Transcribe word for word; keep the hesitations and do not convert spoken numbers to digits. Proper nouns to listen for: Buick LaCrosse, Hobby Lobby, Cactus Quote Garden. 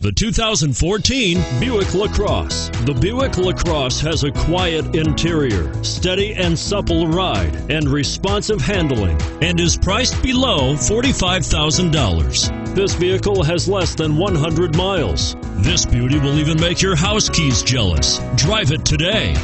The two thousand fourteen Buick LaCrosse. The Buick LaCrosse has a quiet interior, steady and supple ride, and responsive handling, and is priced below forty-five thousand dollars. This vehicle has less than one hundred miles. This beauty will even make your house keys jealous. Drive it today.